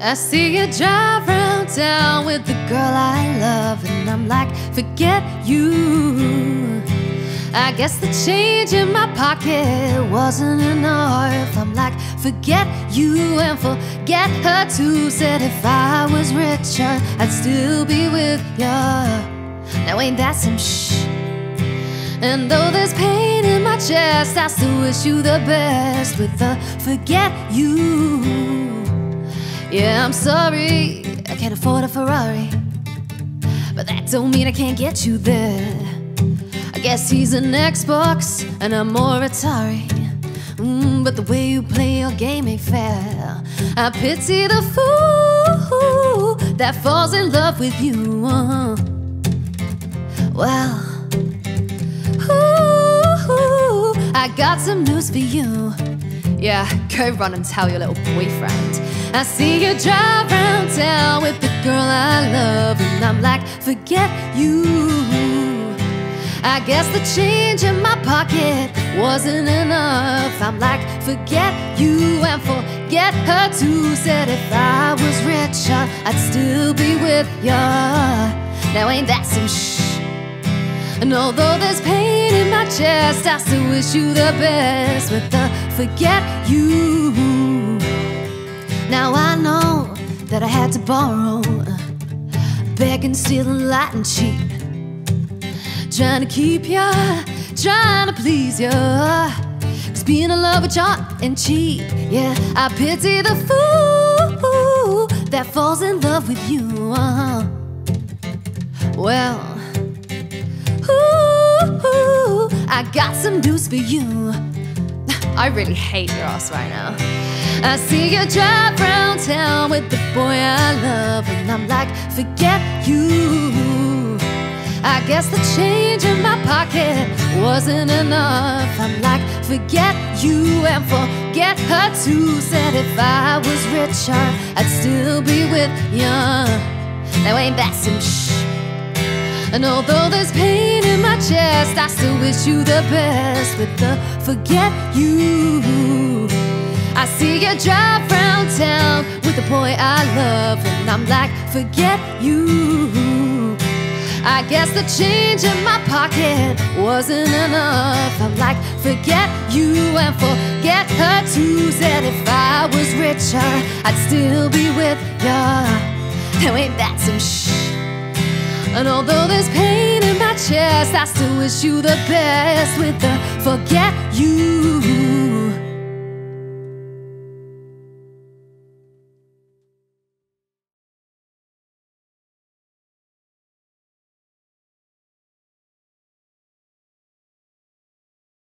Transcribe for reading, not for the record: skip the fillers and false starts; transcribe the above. I see you drive round town with the girl I love, and I'm like, forget you. I guess the change in my pocket wasn't enough. I'm like, forget you and forget her too. Said if I was richer, I'd still be with ya. Now ain't that some shh? And though there's pain in my chest, I still wish you the best with the forget you. Yeah, I'm sorry, I can't afford a Ferrari, but that don't mean I can't get you there. I guess he's an Xbox and I'm more Atari, but the way you play your game ain't fair. I pity the fool that falls in love with you. Well, I got some news for you. Yeah, go run and tell your little boyfriend. I see you drive round town with the girl I love, and I'm like, forget you. I guess the change in my pocket wasn't enough. I'm like, forget you and forget her too. Said if I was richer, I'd still be with ya. Now ain't that some shh? And although there's pain in my chest, I still wish you the best with the forget you. Now I know that I had to borrow, beg and steal and lie and cheat, trying to keep ya, trying to please ya, 'cause being in love with ya ain't cheap. Yeah, I pity the fool that falls in love with you. Well, I got some news for you. I really hate your ass right now. I see you drive round town with the boy I love, and I'm like, forget you. I guess the change in my pocket wasn't enough. I'm like, forget you and forget her too. Said if I was richer, I'd still be with ya. Now ain't that some shh? And although there's pain in my chest, I still wish you the best with the forget you. I see you drive round town with the boy I love, and I'm like, forget you. I guess the change in my pocket wasn't enough. I'm like, forget you and forget her too. Said if I was richer, I'd still be with ya. Now ain't that some shh? And although there's pain in my chest, I still wish you the best with the forget you.